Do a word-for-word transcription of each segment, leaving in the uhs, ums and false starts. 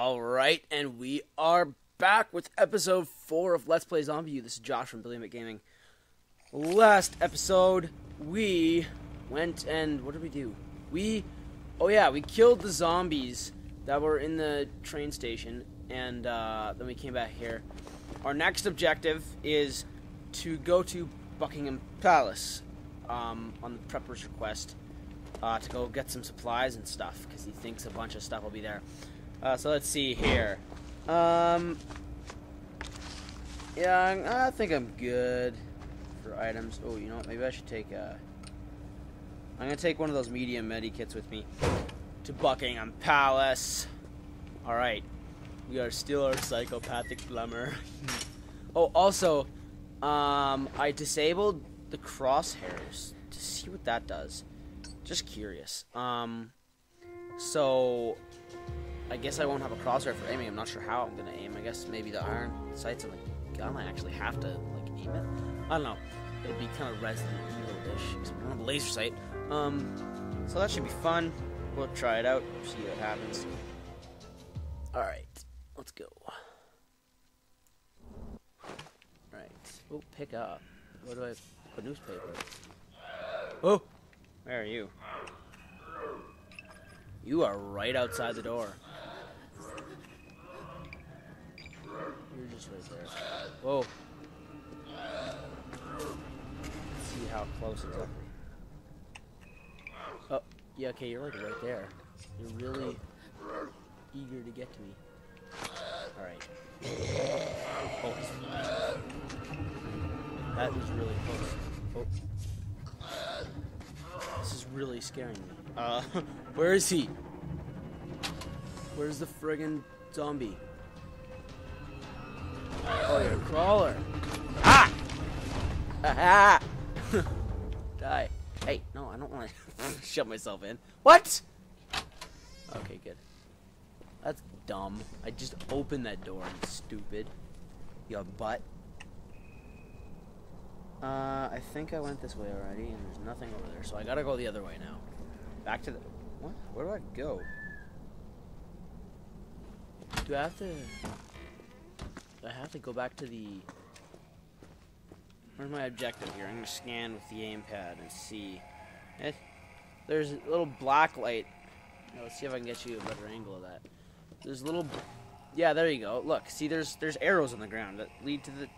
Alright, and we are back with episode four of Let's Play Zombie U. This is Josh from Billion-Bit Gaming. Last episode, we went and... what did we do? We... oh yeah, we killed the zombies that were in the train station, and uh, then we came back here. Our next objective is to go to Buckingham Palace um, on the prepper's request uh, to go get some supplies and stuff, because he thinks a bunch of stuff will be there. Uh, so let's see here. Um, yeah, I think I'm good for items. Oh, you know what? Maybe I should take a... I'm going to take one of those medium medi kits with me to Buckingham Palace. Alright. We are still our psychopathic plumber. Oh, also, um, I disabled the crosshairs to see what that does. Just curious. Um, so... I guess I won't have a crosshair for aiming. I'm not sure how I'm gonna aim. I guess maybe the iron sights on the gun. I actually have to like aim it. I don't know. It'd be kind of Resident Evil-ish. Except I don't have a laser sight. Um, so that should be fun. We'll try it out. See what happens. All right, let's go. All right. Oh, pick up. What do I? A newspaper. Oh, where are you? You are right outside the door. You're just right there. Whoa. Let's see how close it is. Oh, yeah, okay, you're like right there. You're really eager to get to me. Alright. Oh. That was really close. Oh. This is really scaring me. Uh, where is he? Where's the friggin' zombie? Oh, you're a crawler. Ah! Ah! Die. Hey, no, I don't want to shove myself in. What? Okay, good. That's dumb. I just opened that door, you stupid. Your butt. Uh, I think I went this way already, and there's nothing over there, so I gotta go the other way now. Back to the... what? Where do I go? Do I have to... do I have to go back to the... where's my objective here? I'm going to scan with the aimpad and see. Eh, there's a little black light. Now, let's see if I can get you a better angle of that. There's a little... yeah, there you go. Look, see, there's there's arrows on the ground that lead to the...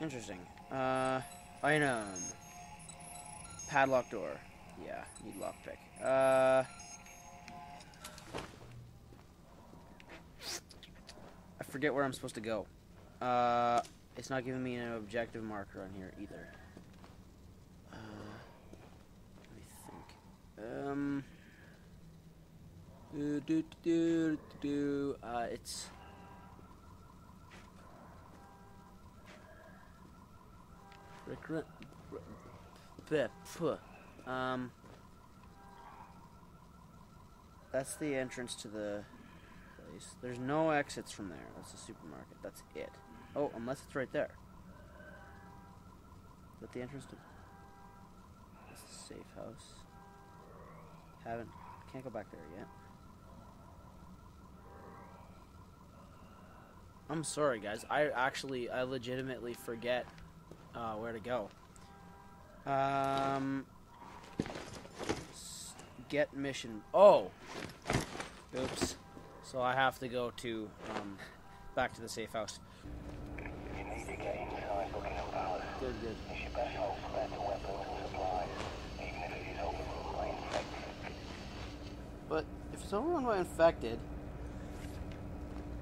interesting. Uh, item. Padlock door. Yeah, need lockpick. Uh, I forget where I'm supposed to go. Uh, it's not giving me an objective marker on here either. Uh, let me think. Um, do do do do. Uh, it's. Um, that's the entrance to the place. There's no exits from there. That's the supermarket. That's it. Oh, unless it's right there. Is that the entrance to... that's the safe house. Haven't... can't go back there yet. I'm sorry, guys. I actually... I legitimately forget uh, where to go. Um... Get mission. Oh! Oops. So I have to go to, um, back to the safe house. If you need to get inside Buckingham Palace, good, good. You should best hold spare to weapons and supplies, even if it is overrun by infected. But if it's overrun by infected,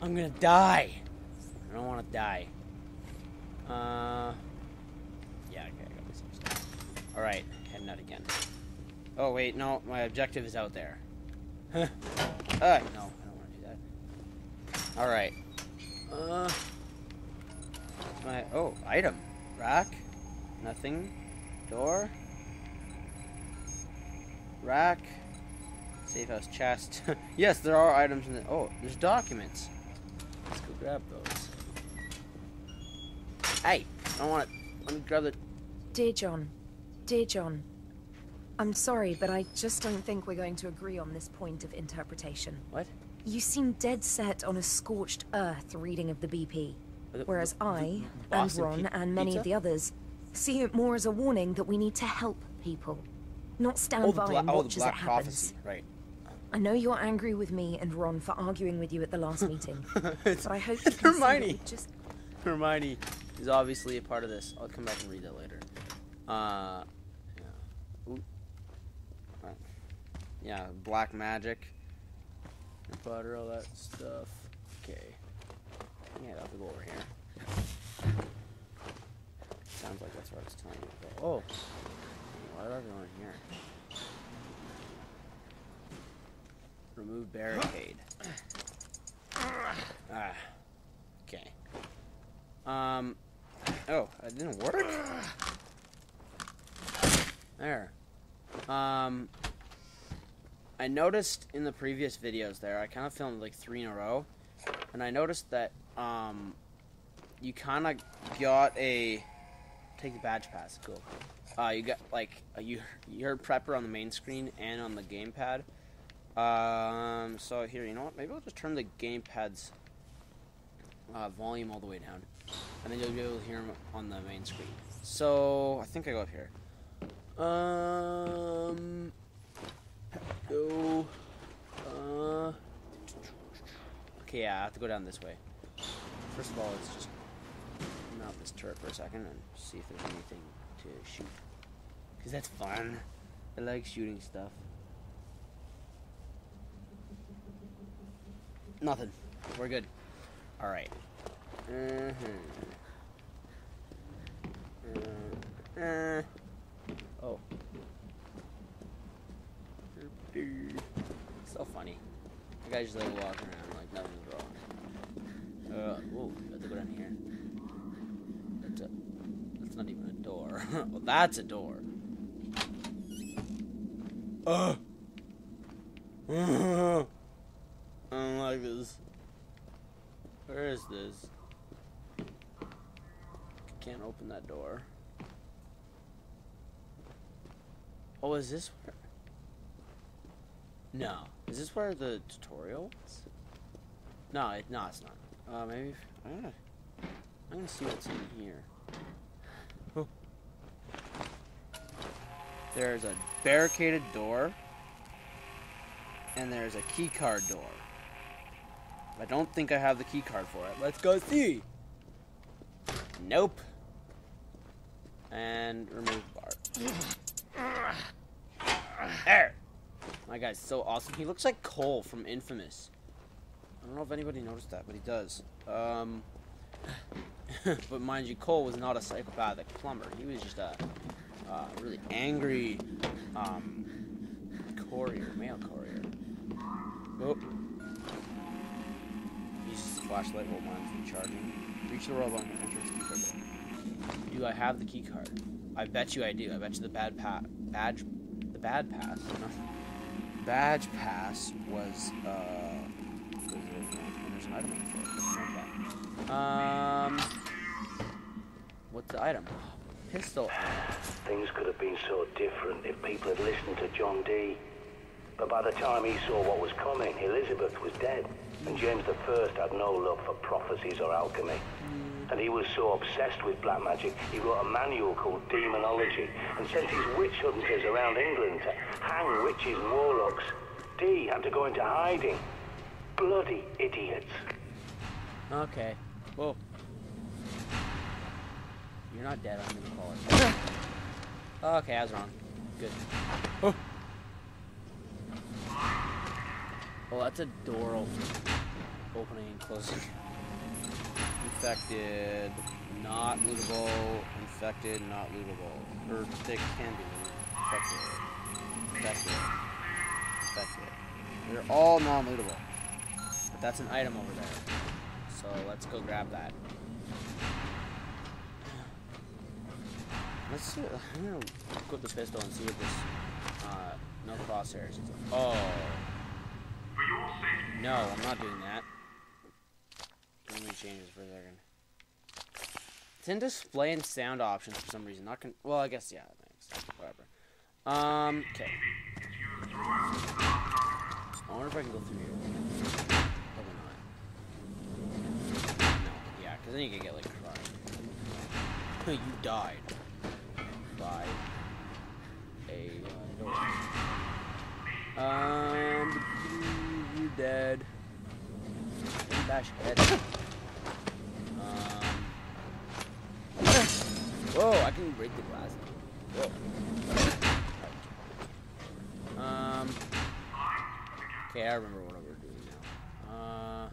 I'm gonna die. I don't want to die. Uh, yeah, okay, I got myself stuff. All right, heading out again. Oh, wait, no, my objective is out there. Huh. Ah, no, I don't want to do that. Alright. Uh. My, oh, item. Rack. Nothing. Door. Rack. Safe house chest. Yes, there are items in the... oh, there's documents. Let's go grab those. Hey, I don't want it. Let me grab the... Dear John. Dear John. I'm sorry, but I just don't think we're going to agree on this point of interpretation. What? You seem dead set on a scorched earth reading of the B P, whereas I, and Ron, and many of the others, see it more as a warning that we need to help people, not stand by and watch as it happens. Right. I know you're angry with me and Ron for arguing with you at the last meeting, but I hope you can Hermione. Just... Hermione is obviously a part of this. I'll come back and read that later. Uh, yeah. yeah, black magic, butter, all that stuff. Okay. Yeah, I'll have to go over here. Sounds like that's where it's telling me to go. Oh, why did I go in here? Remove barricade. Ah, okay. Um, oh, it didn't work? There. Um, I noticed in the previous videos there, I kind of filmed like three in a row, and I noticed that, um, you kind of got a, take the badge pass, cool. Uh, you got, like, a, you, you heard Prepper on the main screen and on the gamepad. Um, so here, you know what, maybe I'll just turn the gamepad's uh, volume all the way down, and then you'll be able to hear them on the main screen. So, I think I go up here. Um, go, uh, okay, yeah, I have to go down this way. First of all, let's just mount this turret for a second and see if there's anything to shoot, because that's fun. I like shooting stuff. Nothing. We're good. All right. Mm-hmm. uh, uh. Oh. So funny. The guy's just like walking around like nothing's wrong. Uh, whoa. I have to go down here. That's a. That's not even a door. Well, that's a door. Uh. Uh. I don't like this. Where is this? Can't open that door. Oh, is this where? No. Is this where the tutorial is? No, it, no, it's not. Uh, maybe. I don't know. I'm gonna see what's in here. Oh. There's a barricaded door, and there's a key card door. I don't think I have the key card for it. Let's go see. Nope. And remove bar. There. My guy's so awesome. He looks like Cole from Infamous. I don't know if anybody noticed that, but he does. Um. But mind you, Cole was not a psychopathic plumber. He was just a uh, really angry um, courier, mail courier. Oh. Flashlight will mine from charging. Reach the world on the entrance key card. Do I have the key card? I bet you I do. I bet you the bad pa badge, the bad pass. No. Badge pass was uh. There's an item for it. Um. What's the item? Pistol. Things could have been so different if people had listened to John Dee. But by the time he saw what was coming, Elizabeth was dead, and James the First had no love for prophecies or alchemy. And he was so obsessed with black magic, he wrote a manual called Demonology, and sent his witch hunters around England to hang witches and warlocks. Dee had to go into hiding. Bloody idiots. Okay. Whoa. You're not dead, I'm gonna call it. Okay, I was wrong. Good. Oh. Well, that's a door open. Opening and closing. Infected, not lootable. Infected, not lootable. Or they can be infected. Infected. Infected. They're all non-lootable. But that's an item over there. So let's go grab that. Let's see. I'm gonna equip the pistol and see what this. Uh, no crosshairs. Is. Oh. No, I'm not doing that. Let me change this for a second. It's in display and sound options for some reason. Not con well, I guess yeah, thanks. Whatever. Um, okay. I wonder if I can go through here. Because then you can get like crushed. You died by a uh, um you, you dead. Bash head. Um Whoa, I can break the glass now. Whoa. Um Okay, I remember what I was doing now. Uh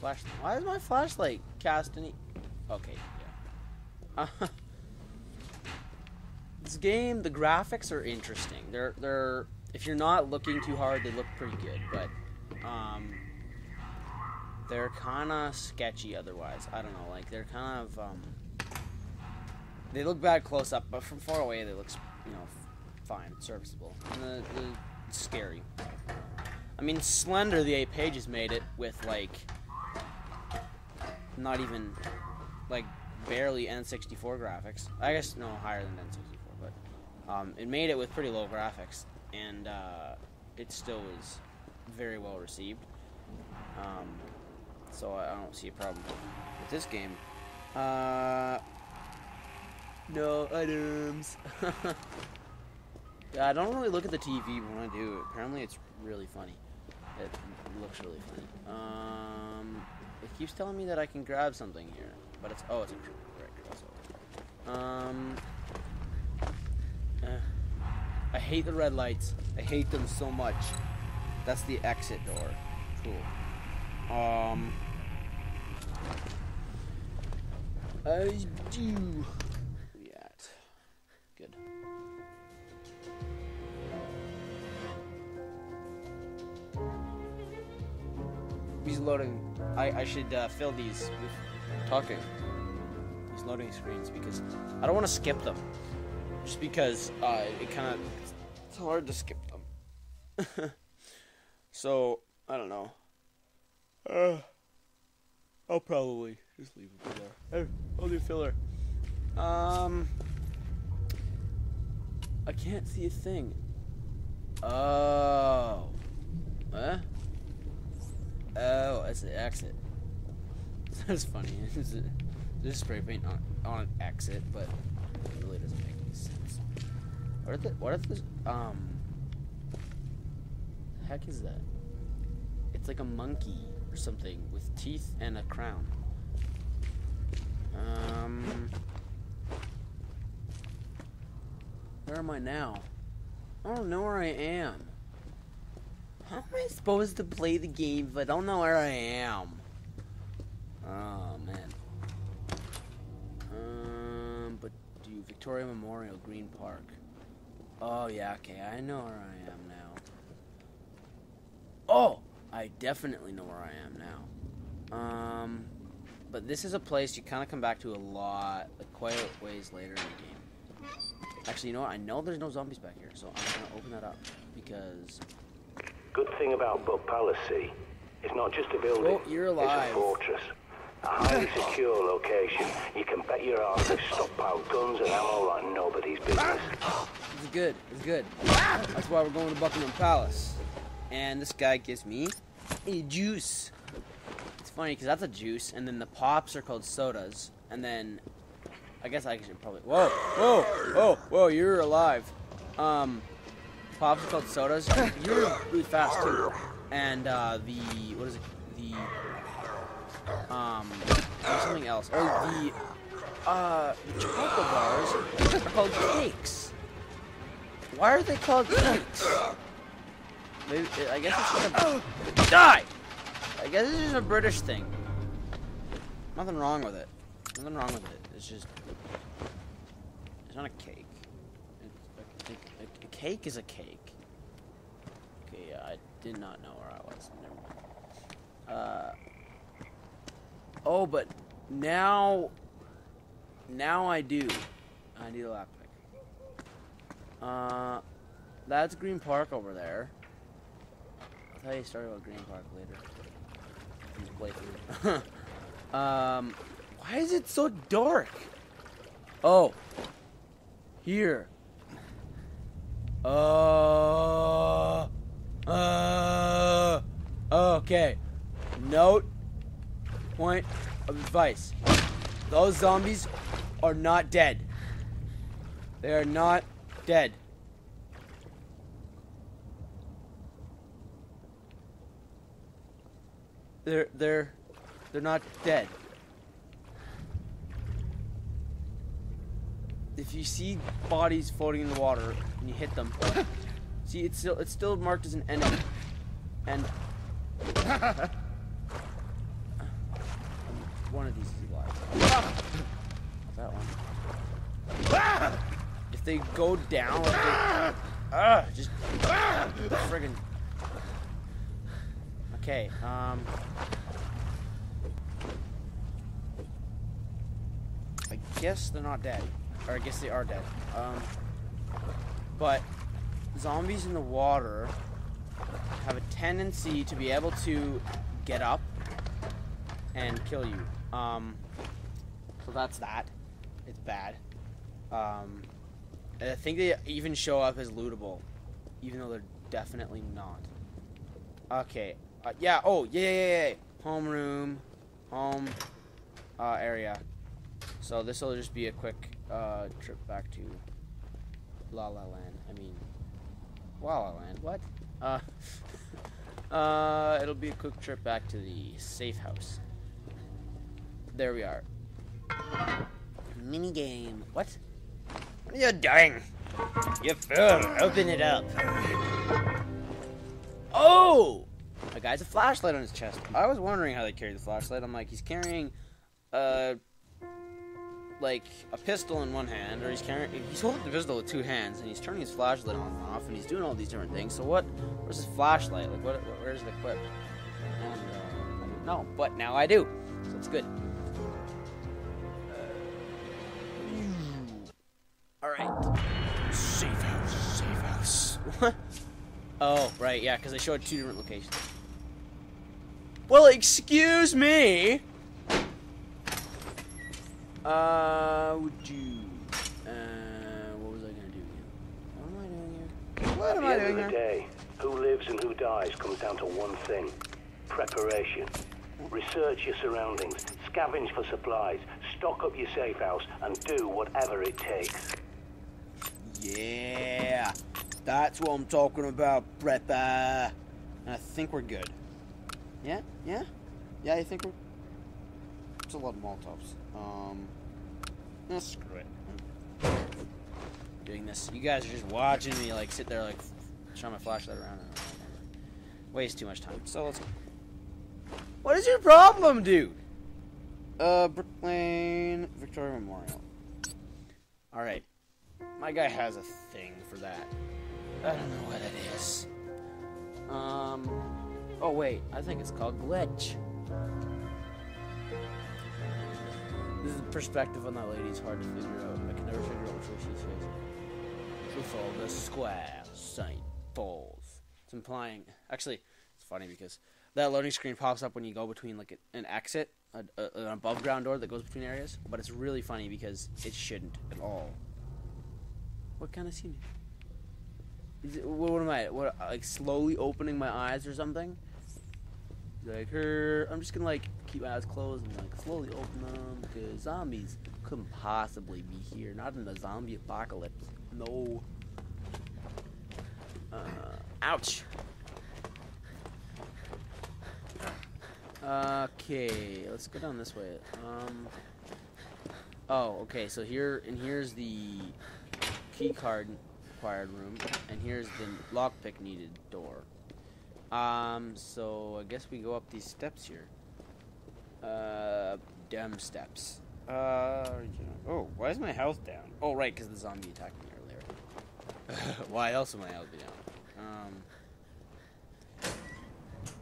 flashlight. Why is my flashlight cast any Okay, yeah. Uh, this game, the graphics are interesting. They're they're if you're not looking too hard, they look pretty good, but um they're kind of sketchy otherwise. I don't know, like, they're kind of, um, they look bad close up, but from far away, they look, you know, fine, serviceable, and the, the scary. I mean, Slender the eight Pages made it with, like, not even, like, barely N sixty-four graphics. I guess, no, higher than N sixty-four, but, um, it made it with pretty low graphics, and, uh, it still was very well received. Um... So I don't see a problem with this game. Uh, no items. I don't really look at the T V when I do. Apparently, it's really funny. It looks really funny. Um, it keeps telling me that I can grab something here, but it's oh, it's a um. Uh, I hate the red lights. I hate them so much. That's the exit door. Cool. Um, I do. Yeah, good. He's loading. I I should uh, fill these with talking. These loading screens because I don't want to skip them. Just because uh, it kind of it's hard to skip them. So I don't know. Uh, I'll probably just leave it there. I'll do filler. Um, I can't see a thing. Oh, huh? Oh, that's the exit. That's funny. Is it? This spray paint on on exit, but it really doesn't make any sense. What if the, what if this? Um, the heck is that? It's like a monkey. Or something with teeth and a crown. Um, where am I now? I don't know where I am. How am I supposed to play the game if I don't know where I am? Oh man. Um, but do you Victoria Memorial, Green Park? Oh yeah, okay, I know where I am now. Oh! I definitely know where I am now. Um, but this is a place you kind of come back to a lot, like quite a ways later in the game. Actually, you know what? I know there's no zombies back here, so I'm going to open that up because... Good thing about Buck Palace, see, it's not just a building, oh, you're alive. It's a fortress. A highly secure location. You can bet your ass they've stockpiled guns and ammo like nobody's business. It's good, it's good. That's why we're going to Buckingham Palace. And this guy gives me a juice. It's funny because that's a juice, and then the pops are called sodas, and then I guess I should probably. Whoa, whoa, whoa, whoa! You're alive. Um, pops are called sodas. You're really fast too. And uh, the what is it? The um something else. Or the uh the chocolate bars are called cakes. Why are they called cakes? Maybe, I guess it's just a... Die! I guess it's just a British thing. Nothing wrong with it. Nothing wrong with it. It's just... It's not a cake. It's a, a, a cake is a cake. Okay, yeah, I did not know where I was. Never mind. Uh... Oh, but now... Now I do. I need a lap pick. Uh... That's Green Park over there. I'll tell you a story about Green Park later. In the playthrough. um, why is it so dark? Oh, here. Uh, uh, okay. Note, point, of advice. Those zombies are not dead. They are not dead. They're they're they're not dead. If you see bodies floating in the water and you hit them, see it's still it's still marked as an enemy. And one of these is alive. That one. If they go down, if they, uh, just friggin'. Okay. Um. I guess they're not dead. Or I guess they are dead. Um, but zombies in the water have a tendency to be able to get up and kill you. Um, so that's that. It's bad. Um, and I think they even show up as lootable, even though they're definitely not. Okay. Uh, yeah. Oh, yeah, yeah, yeah. Homeroom, home uh, area. So this will just be a quick. Uh, trip back to La La Land. I mean, La La Land. What? Uh, uh, it'll be a quick trip back to the safe house. There we are. Mini game. What? What are you doing? You fool! Open it up. Oh! A guy's a flashlight on his chest. I was wondering how they carry the flashlight. I'm like, he's carrying, uh. like a pistol in one hand, or he's carrying, he's holding the pistol with two hands, and he's turning his flashlight on and off, and he's doing all these different things. So what? Where's his flashlight? Like, what? Where's the clip? And uh, I don't know, but now I do. So it's good. All right. Safe house. Safe house. What? Oh, right. Yeah, because they showed two different locations. Well, excuse me. Uh, would you, uh, what was I gonna do here? What am I doing here? What am I doing here? At the end of the day, who lives and who dies comes down to one thing. Preparation. Research your surroundings, scavenge for supplies, stock up your safe house, and do whatever it takes. Yeah, that's what I'm talking about, prepper. And I think we're good. Yeah, yeah? Yeah, I think we're... It's a lot of Molotovs. Um, oh, screw it. I'm doing this. You guys are just watching me, like, sit there, like, shine my flashlight around. And waste too much time. So let's. What is your problem, dude? Uh, Brick Lane, Victoria Memorial. All right. My guy has a thing for that. I don't know what it is. Um. Oh wait, I think it's called glitch. This is the perspective on that lady is hard to figure out. I can never figure out which way she's facing. She'll follow the square, Saint Paul's. It's implying... Actually, it's funny because that loading screen pops up when you go between like an exit, a, a, an above-ground door that goes between areas. But it's really funny because it shouldn't at all. What kind of scene? Is it, what, what am I? What, like slowly opening my eyes or something? Like her, I'm just gonna like keep my eyes closed and like slowly open them because zombies couldn't possibly be here. Not in the zombie apocalypse. No. Uh, ouch. Okay, let's go down this way. Um. Oh, okay. So here and here's the key card required room, and here's the lockpick needed door. Um, so I guess we go up these steps here. Uh, damn steps. Uh, oh, why is my health down? Oh, right, because the zombie attacked me earlier. Why else would my health be down? Um,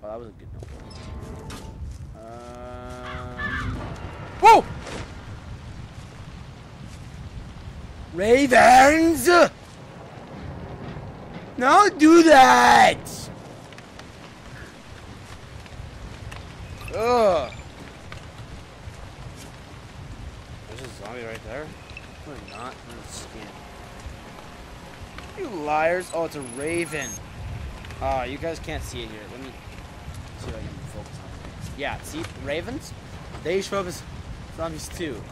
well, that was a good note. Um, whoa! Ravens! Don't do that! Ugh. There's a zombie right there. Probably not in the skin. You liars! Oh, it's a raven. Ah, uh, you guys can't see it here. Let me see if I can focus on it. Yeah, see, ravens. They show up as zombies too.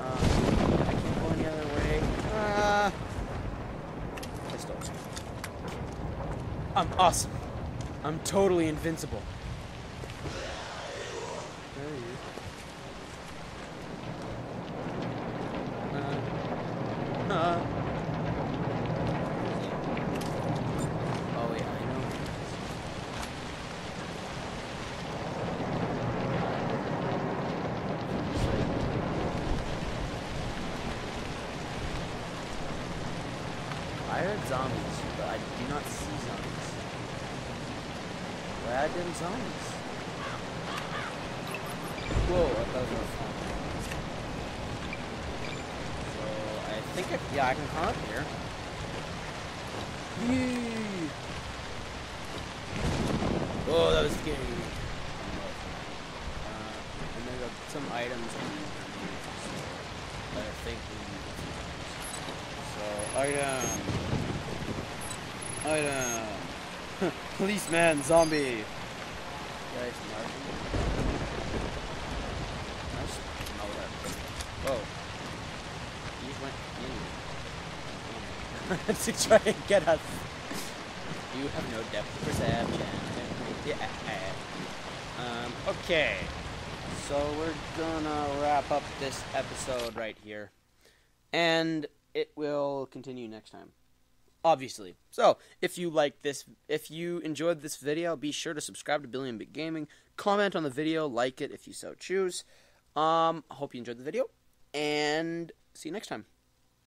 Uh, I can't go any other way. Uh, let's go. I'm awesome. I'm totally invincible. Uh, uh. Oh yeah, I know. I heard zombies, but I do not see zombies. Glad them zombies. Whoa, I thought it was a phone. So, I think I, yeah, I can come up here. Yee! Whoa, that was scary. Uh, and there's uh, some items on these computers that I think we need. So, item. Item. Policeman, zombie. Guys, marking. To try and get us. You have no depth perception. Yeah. Um, okay. So we're gonna wrap up this episode right here. And it will continue next time. Obviously. So, if you like this, if you enjoyed this video, be sure to subscribe to Billion-Bit Gaming. Comment on the video, like it if you so choose. Um, I hope you enjoyed the video. And see you next time.